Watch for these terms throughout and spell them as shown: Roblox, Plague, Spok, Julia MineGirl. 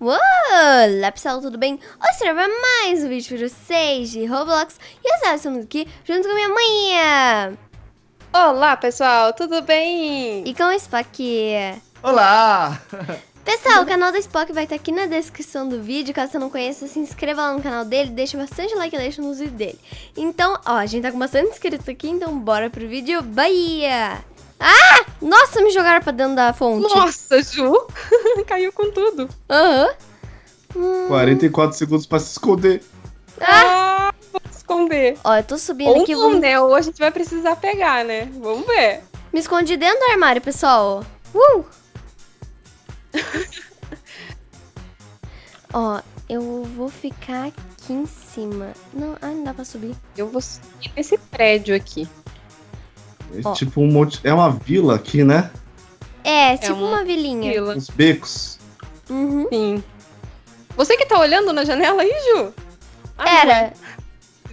Olá pessoal, tudo bem? Hoje será mais um vídeo para vocês de Roblox e eu estamos aqui junto com a minha mãe. Olá pessoal, tudo bem? E com o Spok. Olá! Pessoal, o canal da Spok vai estar aqui na descrição do vídeo. Caso você não conheça, se inscreva lá no canal dele, deixa bastante like e deixa nos vídeos dele. Então, ó, a gente tá com bastante inscritos aqui, então bora pro vídeo. Bahia! Ah! Nossa, me jogaram pra dentro da fonte. Nossa, Ju! Caiu com tudo. Aham. Uhum. 44 segundos pra se esconder. Ah! Vou se esconder. Ó, eu tô subindo aqui. Ou não, né? Ou a gente vai precisar pegar, né? Vamos ver. Me escondi dentro do armário, pessoal. Ó, eu vou ficar aqui em cima. Não, ah, não dá pra subir. Eu vou subir nesse prédio aqui. É tipo um monte... É uma vila aqui, né? É tipo uma vilinha. Vila. Os becos. Uhum. Sim. Você que tá olhando na janela aí, Ju? Era.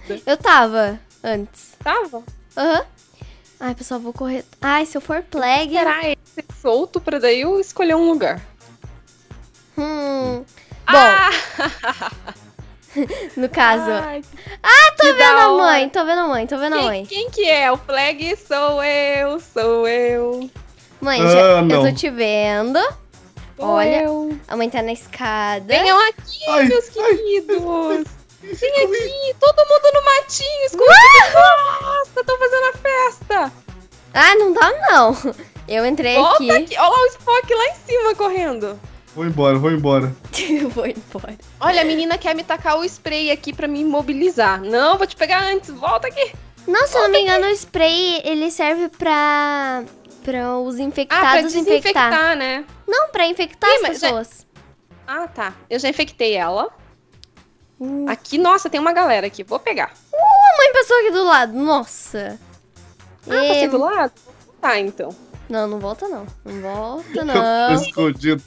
Mãe. Eu tava antes. Tava? Aham. Uhum. Ai, pessoal, vou correr... Ai, se eu for plague... Será esse solto pra daí eu escolher um lugar? Bom... No caso. Ai, ah, tô vendo a mãe, tô vendo a mãe, tô vendo a mãe. Quem que é? O flag sou eu. Mãe, eu tô te vendo. Olha, a mãe tá na escada. Venham aqui, meus queridos. Vem aqui, todo mundo no matinho, escondido. Nossa, tô fazendo a festa. Ah, não dá não. Eu entrei aqui. Olha lá o Spok lá em cima correndo. Vou embora, vou embora. Vou embora. Olha, a menina quer me tacar o spray aqui pra me imobilizar. Não, vou te pegar antes. Volta aqui. Não, se eu não me engano, o spray, ele serve pra os infectados pra desinfectar, né? Não, pra infectar as pessoas. Já... Ah, tá. Eu já infectei ela. Aqui, nossa, tem uma galera aqui. Vou pegar. A mãe passou aqui do lado. Nossa. Passei do lado? Tá, então. Não, não volta, não. Não volta, não. Eu tô escondido.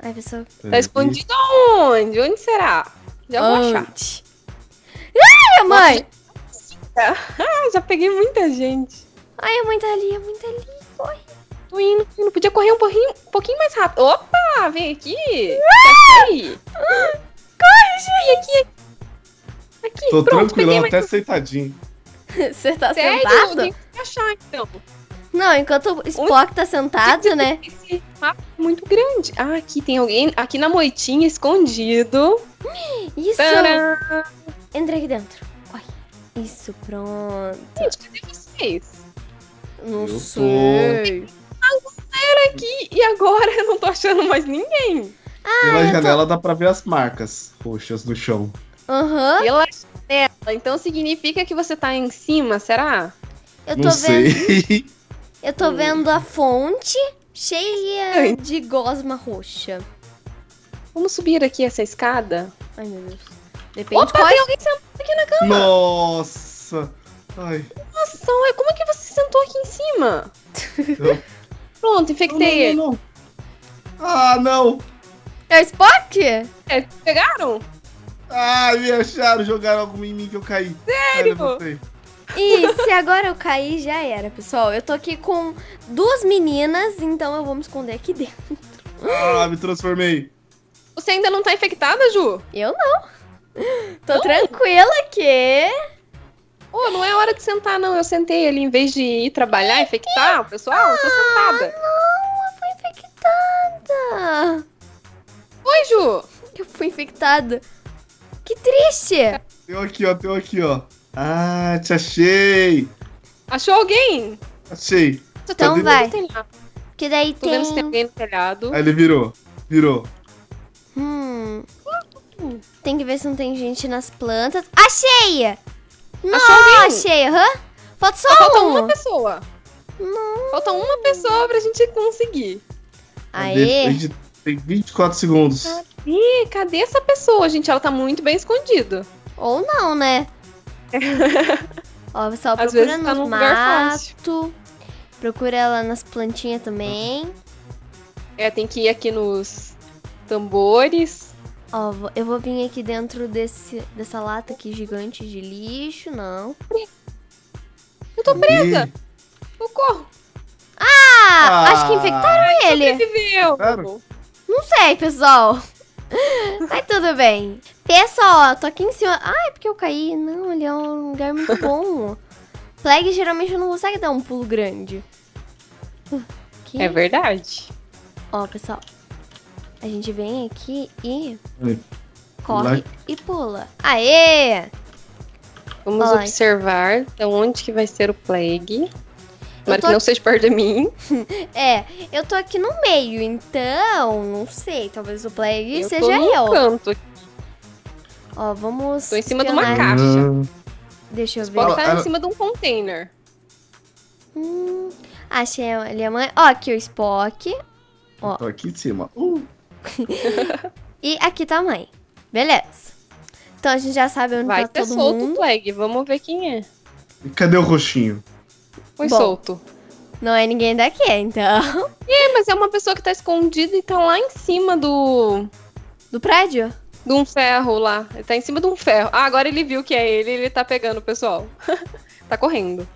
Ai, pessoal. Tá escondido onde? Onde será? Já vou achar. Ai, a mãe! Ah, já peguei muita gente. Ai, a mãe tá ali, Corre. Tô indo, Podia correr um pouquinho mais rápido. Opa, vem aqui. Corre, gente. Aqui, tô pronto, tranquilão, até sentadinho. Você tá sentado? Eu tenho que achar, então. Não, enquanto o Spok tá sentado, né? Esse mapa é muito grande. Ah, aqui tem alguém aqui na moitinha, escondido. Isso! Tcharam. Entra aqui dentro. Corre. Isso, pronto. Gente, cadê vocês? Não sei. Era aqui e agora eu não tô achando mais ninguém. Ah, pela janela dá pra ver as marcas roxas no chão. Aham. Pela janela. Então significa que você tá em cima, será? Eu tô vendo. Eu tô vendo a fonte cheia de gosma roxa. Vamos subir aqui essa escada? Ai, meu Deus. Depende. Opa, tem alguém sentado aqui na cama. Nossa. Ai. Nossa, como é que você sentou aqui em cima? Pronto, infectei ele. Não. Ah, não. É o Spok? É, pegaram? Ah, me acharam, jogaram algo em mim que eu caí. Sério? Ai, e se agora eu cair, já era, pessoal. Eu tô aqui com duas meninas, então eu vou me esconder aqui dentro. Ah, me transformei. Você ainda não tá infectada, Ju? Eu não. Tô tranquila aqui. Ô, não é hora de sentar, não. Eu sentei ali, em vez de ir trabalhar, infectar o pessoal, eu tô sentada. Não, eu fui infectada. Oi, Ju. Eu fui infectada. Que triste. Tem aqui, ó, Ah, te achei! Achou alguém? Achei. Então vai. Que daí tem... Tô vendo se tem alguém no telhado. Aí ele virou. Tem que ver se não tem gente nas plantas. Achei! Não, achei, Falta só falta uma pessoa. Não. Falta uma pessoa pra gente conseguir. Aê! A gente tem 24 segundos. Cadê? Cadê essa pessoa, gente? Ela tá muito bem escondida. Ou não, né? Ó, pessoal, procura no mato. Procura ela nas plantinhas também. É, tem que ir aqui nos tambores. Ó, eu vou vir aqui dentro dessa lata aqui gigante de lixo, Eu tô presa! Socorro! Ah! Acho que infectaram ele! Sobreviveu! Não sei, pessoal. Mas tudo bem. Pessoal, ó, tô aqui em cima. Ah, é porque eu caí. Não, ele é um lugar muito bom. Flag geralmente não consegue dar um pulo grande. Aqui. É verdade. Ó, pessoal. A gente vem aqui e... corre e pula. Aê! Vamos observar então, onde que vai ser o Plague. Espero que não seja perto de mim. É, eu tô aqui no meio, então... não sei, talvez o Plague seja eu. Canto aqui. Ó, vamos... tô em cima de uma caixa. Deixa eu ver. Pode estar em cima de um container. Achei a minha mãe. Ó, aqui o Spok. Ó. Tô aqui em cima. E aqui tá a mãe. Beleza. Então a gente já sabe onde tá todo mundo. Vai ter solto o Plague, vamos ver quem é. E cadê o roxinho? Foi solto. Não é ninguém daqui, então. É, mas é uma pessoa que tá escondida e tá lá em cima do... do prédio? De um ferro lá. Ele tá em cima de um ferro. Ah, agora ele viu que é ele e ele tá pegando o pessoal. Tá correndo.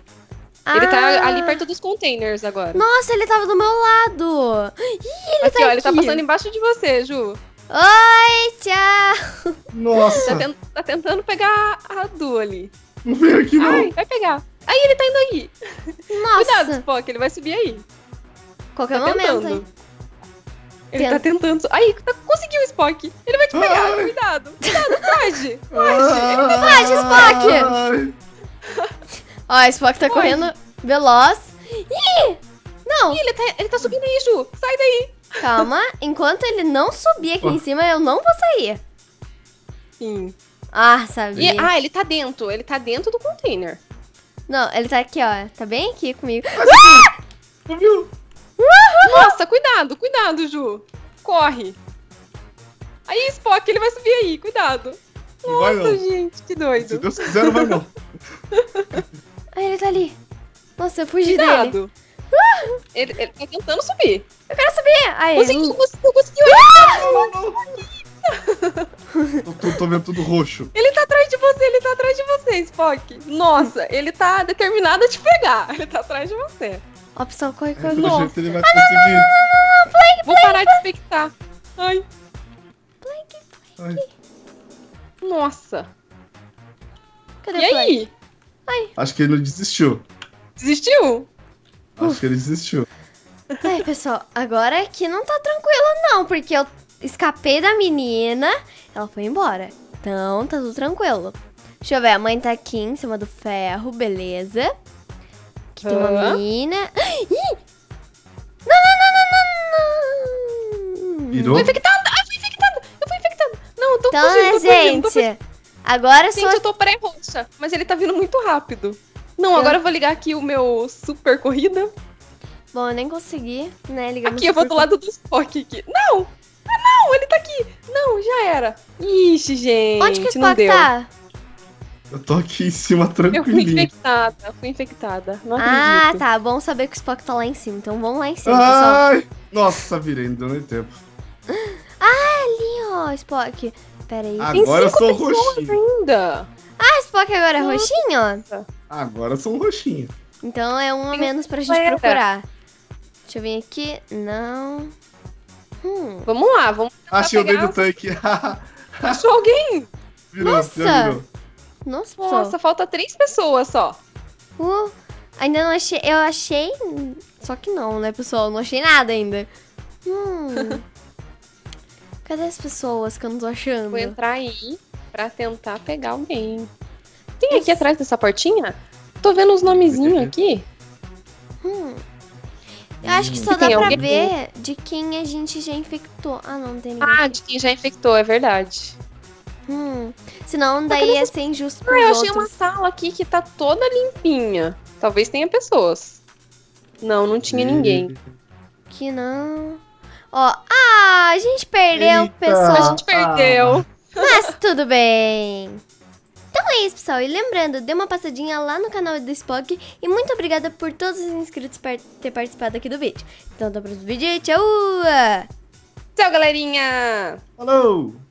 Ah. Ele tá ali perto dos containers agora. Nossa, ele tava do meu lado. Ih, ele aqui, ó, ele tá passando embaixo de você, Ju. Oi, tchau. Nossa. Tá tentando pegar a Du ali. Não veio aqui, não. Ai, vai pegar. Aí ele tá indo aí. Nossa. Cuidado, Spok, ele vai subir aí. Qualquer momento, hein? Ele tá tentando. Aí, conseguiu o Spok. Ele vai te pegar, cuidado. Cuidado, foge. Foge, Spok. Ó, o Spok tá correndo veloz. Ih! Não! Ih, ele tá subindo aí, Ju. Sai daí. Calma, enquanto ele não subir aqui em cima, eu não vou sair. Sim. Ah, sabia. Ah, ele tá dentro. Ele tá dentro do container. Não, ele tá aqui, ó. Tá bem aqui comigo. Ah! Viu? Nossa, cuidado, cuidado, Ju. Corre. Aí, Spok, ele vai subir aí, cuidado. Nossa, vai, gente, que doido. Se Deus quiser, não vai não. Aí, ele tá ali. Nossa, eu fugi dele. Ele tá tentando subir. Eu quero subir. Aí, conseguiu. Tô vendo tudo roxo. Ele tá atrás de você, Spok. Nossa, ele tá determinado a te pegar. Ele tá atrás de você. Ó, pessoal, corre, corre. Nossa. Ele vai conseguir. Não, Plague, vou parar de expectar. Ai. Plague. Ai. Nossa. Cadê o Plague? E aí? Ai. Acho que ele não desistiu. Desistiu? Acho que ele desistiu. Ai, pessoal, agora aqui não tá tranquilo não, porque eu escapei da menina, ela foi embora. Então, tá tudo tranquilo. Deixa eu ver, a mãe tá aqui em cima do ferro, beleza. Aqui tem uma mina. Ih! Não! Virou? Eu fui infectada! Eu fui infectada! Não, eu tô fugindo, gente, agora eu sou... Gente, eu tô pré-roxa, mas ele tá vindo muito rápido. Não, agora eu vou ligar aqui o meu super corrida. Bom, eu nem consegui, né, ligar aqui, eu vou do lado do Spok aqui. Não! Ah, não! Ele tá aqui! Não, já era. Ixi, gente, onde que o Spok tá? Eu tô aqui em cima, tranquilinho. Eu fui infectada, Não acredito. Tá, bom saber que o Spok tá lá em cima, então vamos lá em cima, pessoal. Nossa, virei, não deu nem tempo. Ah, ali, ó, Spok. Pera aí. Agora eu sou roxinho. Ainda. Ah, Spok agora é roxinho? Agora são roxinho. Então é um a menos pra gente procurar. Deixa eu vir aqui. Não. Vamos lá, vamos tentar. Achei o dedo tanque. Achou alguém? Virou, virou. Nossa, falta 3 pessoas só. Ainda não achei. Eu achei. Só que não, né, pessoal? Eu não achei nada ainda. Cadê as pessoas que eu não tô achando? Vou entrar aí pra tentar pegar alguém. Tem aqui atrás dessa portinha? Tô vendo uns nomezinhos aqui. Eu acho que só dá pra ver de quem a gente já infectou. Ah, não tem ninguém. Ah, de quem já infectou, é verdade. Senão daí ia ser injusto pros outros. Eu achei uma sala aqui que tá toda limpinha. Talvez tenha pessoas. Não, não tinha ninguém. Que não. Ó, a gente perdeu, pessoal. A gente perdeu. Mas tudo bem. Então é isso, pessoal. E lembrando, dê uma passadinha lá no canal do Spok. E muito obrigada por todos os inscritos por ter participado aqui do vídeo. Então até o próximo vídeo. Tchau! Tchau, galerinha! Falou!